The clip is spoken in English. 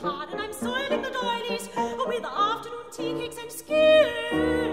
Pardon, I'm soiling the doilies with afternoon tea cakes and skin.